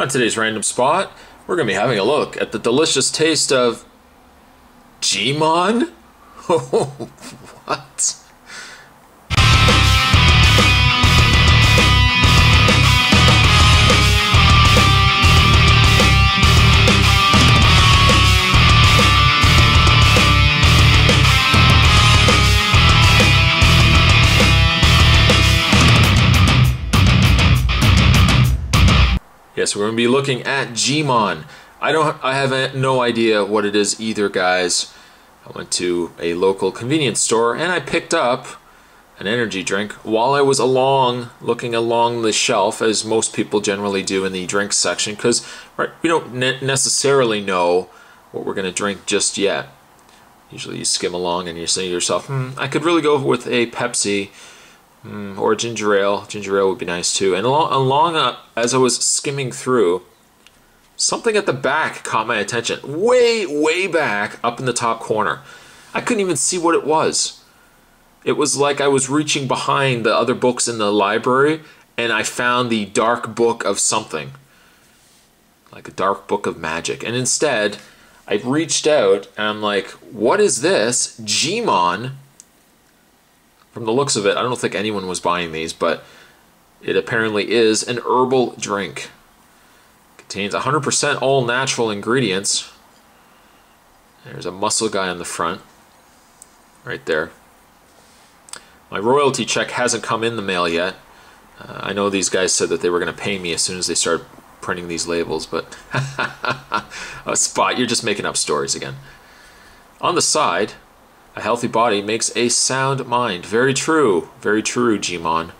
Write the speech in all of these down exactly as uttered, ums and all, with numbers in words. On today's Random Spot, we're going to be having a look at the delicious taste of Gmon? Oh, what? Yes, we're going to be looking at Gmon. I don't, I have no idea what it is either, guys. I went to a local convenience store and I picked up an energy drink while I was along, looking along the shelf, as most people generally do in the drinks section, because right, we don't ne necessarily know what we're going to drink just yet. Usually, you skim along and you say to yourself, "Hmm, I could really go with a Pepsi." Mm, or ginger ale. Ginger ale would be nice too. And along, along uh, as I was skimming through, something at the back caught my attention. Way, way back up in the top corner. I couldn't even see what it was. It was like I was reaching behind the other books in the library and I found the dark book of something. Like a dark book of magic. And instead, I reached out and I'm like, what is this? Gmon? From the looks of it, I don't think anyone was buying these, but it apparently is an herbal drink. Contains one hundred percent all natural ingredients. There's a muscle guy on the front, right there. My royalty check hasn't come in the mail yet. Uh, I know these guys said that they were going to pay me as soon as they started printing these labels, but oh, Spot, you're just making up stories again. On the side, a healthy body makes a sound mind. Very true. Very true, Gmon.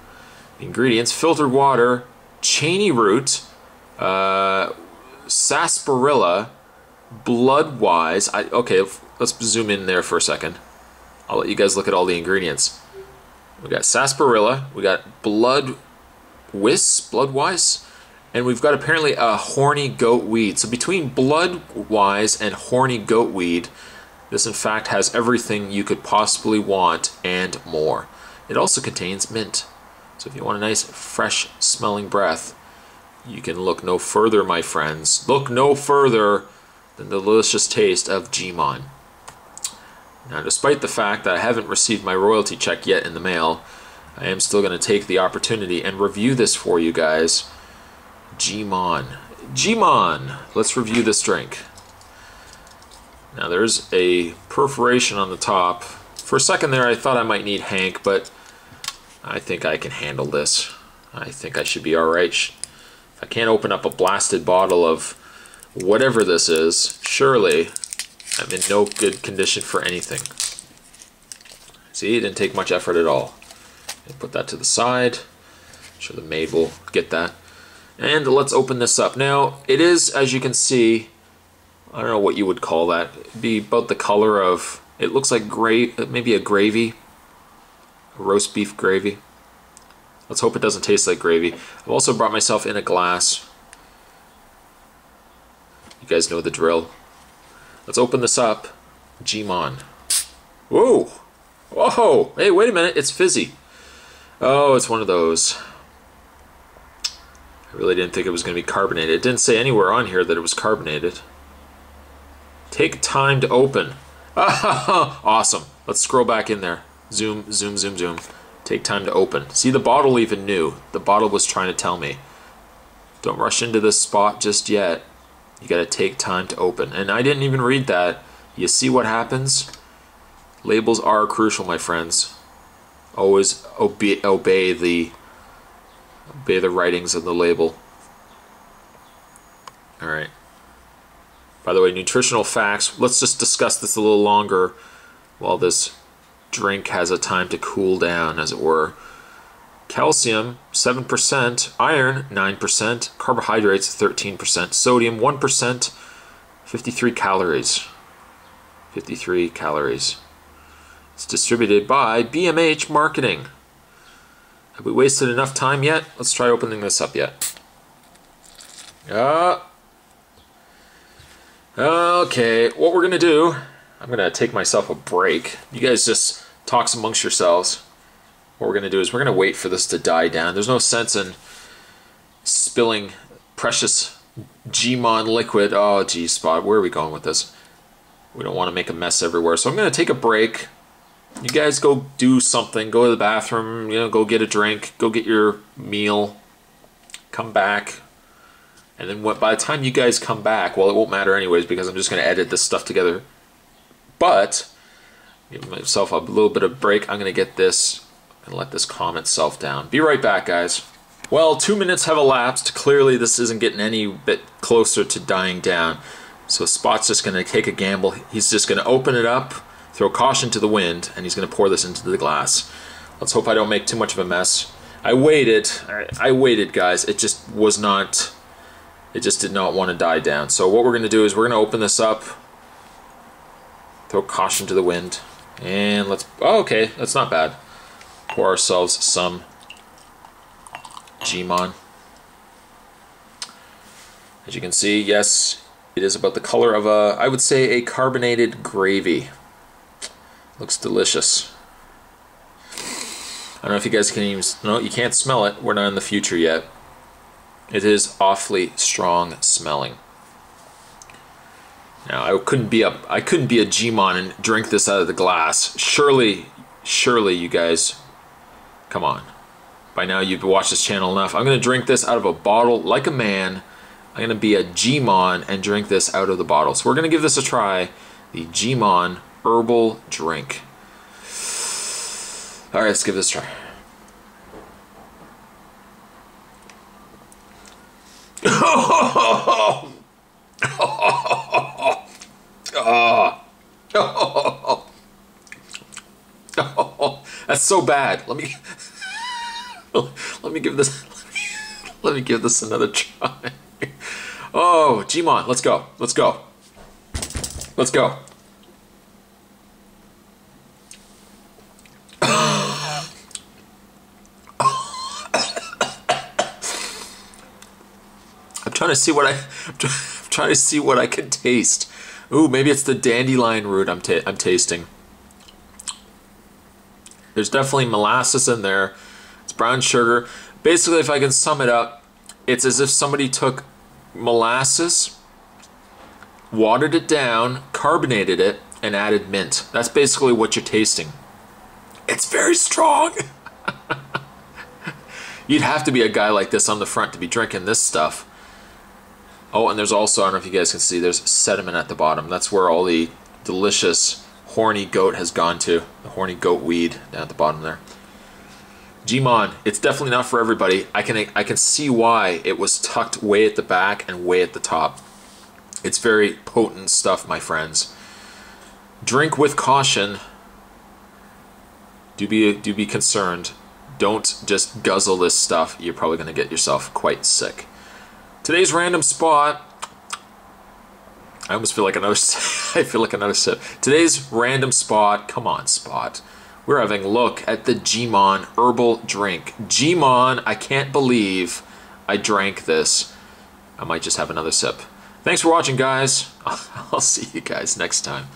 Ingredients: filtered water, chainy root, uh, sarsaparilla, bloodwise. I, okay, let's zoom in there for a second. I'll let you guys look at all the ingredients. We got sarsaparilla, we got blood wisp, bloodwise, and we've got apparently a horny goat weed. So between bloodwise and horny goat weed, this, in fact, has everything you could possibly want and more. It also contains mint. So if you want a nice, fresh-smelling breath, you can look no further, my friends. Look no further than the delicious taste of Gmon. Now, despite the fact that I haven't received my royalty check yet in the mail, I am still going to take the opportunity and review this for you guys. Gmon. Gmon! Let's review this drink. Now there's a perforation on the top. For a second there I thought I might need Hank, but I think I can handle this. I think I should be alright. If I can't open up a blasted bottle of whatever this is, surely I'm in no good condition for anything. See, it didn't take much effort at all. I'll put that to the side. I'm sure the maid will get that. And let's open this up. Now, it is, as you can see, I don't know what you would call that. It'd be about the color of, it looks like gray, maybe a gravy, a roast beef gravy. Let's hope it doesn't taste like gravy. I've also brought myself in a glass. You guys know the drill. Let's open this up. Gmon. Whoa! Whoa! Hey, wait a minute, it's fizzy. Oh, it's one of those. I really didn't think it was going to be carbonated. It didn't say anywhere on here that it was carbonated. Take time to open. Awesome. Let's scroll back in there. Zoom, zoom, zoom, zoom. Take time to open. See, the bottle even knew. The bottle was trying to tell me. Don't rush into this spot just yet. You gotta take time to open. And I didn't even read that. You see what happens? Labels are crucial, my friends. Always obey, obey the obey the writings of the label. All right. By the way, nutritional facts. Let's just discuss this a little longer while this drink has a time to cool down, as it were. Calcium, seven percent. Iron, nine percent. Carbohydrates, thirteen percent. Sodium, one percent. fifty-three calories. fifty-three calories. It's distributed by B M H Marketing. Have we wasted enough time yet? Let's try opening this up yet. Ah. Uh, Okay, what we're gonna do, I'm gonna take myself a break. You guys just talk amongst yourselves. What we're gonna do is we're gonna wait for this to die down. There's no sense in spilling precious Gmon Liquid. Oh, geez, Spot, where are we going with this? We don't want to make a mess everywhere. So I'm going to take a break. You guys go do something. Go to the bathroom. You know, go get a drink. Go get your meal. Come back. And then what, by the time you guys come back, well, it won't matter anyways because I'm just going to edit this stuff together. But, give myself a little bit of break. I'm going to get this and let this calm itself down. Be right back, guys. Well, two minutes have elapsed. Clearly, this isn't getting any bit closer to dying down. So Spot's just going to take a gamble. He's just going to open it up, throw caution to the wind, and he's going to pour this into the glass. Let's hope I don't make too much of a mess. I waited. I, I waited, guys. It just was not... It just did not want to die down. So what we're going to do is we're going to open this up, throw caution to the wind, and let's... Oh, okay. That's not bad. Pour ourselves some Gmon. As you can see, yes, it is about the color of a, I would say, a carbonated gravy. Looks delicious. I don't know if you guys can even, no, you can't smell it. We're not in the future yet. It is awfully strong smelling. Now, I couldn't be a, I couldn't be a Gmon and drink this out of the glass. Surely, surely you guys, come on. By now you've watched this channel enough. I'm going to drink this out of a bottle like a man. I'm going to be a Gmon and drink this out of the bottle. So we're going to give this a try. The Gmon Herbal Drink. Alright, let's give this a try. Oh, oh, oh, oh, oh, that's so bad. Let me let me give this let me give this another try. Oh, Gmon, let's go. Let's go. Let's go. Trying to see what I, I'm trying to see what I can taste. Ooh, maybe it's the dandelion root I'm ta I'm tasting. There's definitely molasses in there. It's brown sugar. Basically, if I can sum it up, it's as if somebody took molasses, watered it down, carbonated it, and added mint. That's basically what you're tasting. It's very strong. You'd have to be a guy like this on the front to be drinking this stuff. Oh, and there's also, I don't know if you guys can see, there's sediment at the bottom. That's where all the delicious horny goat has gone to. The horny goat weed down at the bottom there. Gmon, it's definitely not for everybody. I can I can see why it was tucked way at the back and way at the top. It's very potent stuff, my friends. Drink with caution. Do be, do be concerned. Don't just guzzle this stuff. You're probably going to get yourself quite sick. Today's random spot. I almost feel like another. I feel like another sip. Today's random spot. Come on, Spot. We're having a look at the Gmon Herbal Drink. Gmon, I can't believe I drank this. I might just have another sip. Thanks for watching, guys. I'll see you guys next time.